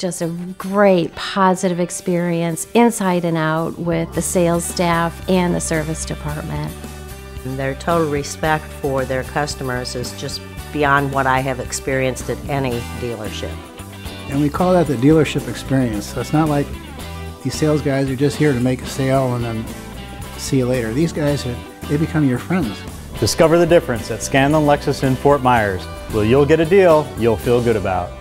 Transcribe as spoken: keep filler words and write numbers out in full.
just a great positive experience inside and out with the sales staff and the service department. Their total respect for their customers is just beyond what I have experienced at any dealership. And we call that the dealership experience. So it's not like these sales guys are just here to make a sale and then see you later. These guys, are, they become your friends. Discover the difference at Scanlon Lexus in Fort Myers. Well, you'll get a deal you'll feel good about.